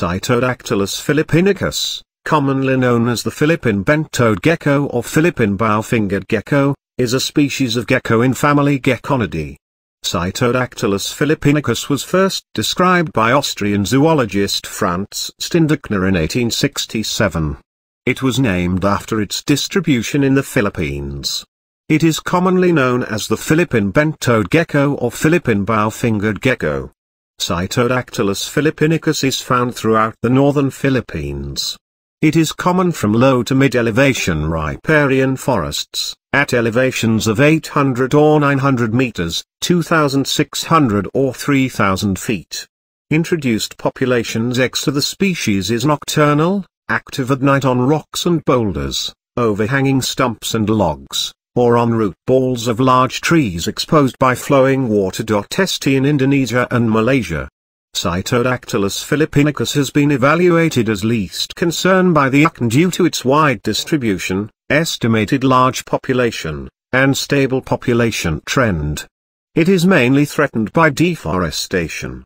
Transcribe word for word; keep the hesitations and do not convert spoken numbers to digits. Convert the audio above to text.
Cyrtodactylus philippinicus, commonly known as the Philippine bent-toed gecko or Philippine bow-fingered gecko, is a species of gecko in family Gekkonidae. Cyrtodactylus philippinicus was first described by Austrian zoologist Franz Stindachner in eighteen sixty-seven. It was named after its distribution in the Philippines. It is commonly known as the Philippine bent-toed gecko or Philippine bow-fingered gecko. Cyrtodactylus philippinicus is found throughout the northern Philippines. It is common from low to mid-elevation riparian forests, at elevations of eight hundred or nine hundred meters, two thousand six hundred or three thousand feet. Introduced populations extra the species is nocturnal, active at night on rocks and boulders, overhanging stumps and logs, or on root balls of large trees exposed by flowing water. St in Indonesia and Malaysia. Cyrtodactylus philippinicus has been evaluated as least concern by the U C N due to its wide distribution, estimated large population, and stable population trend. It is mainly threatened by deforestation.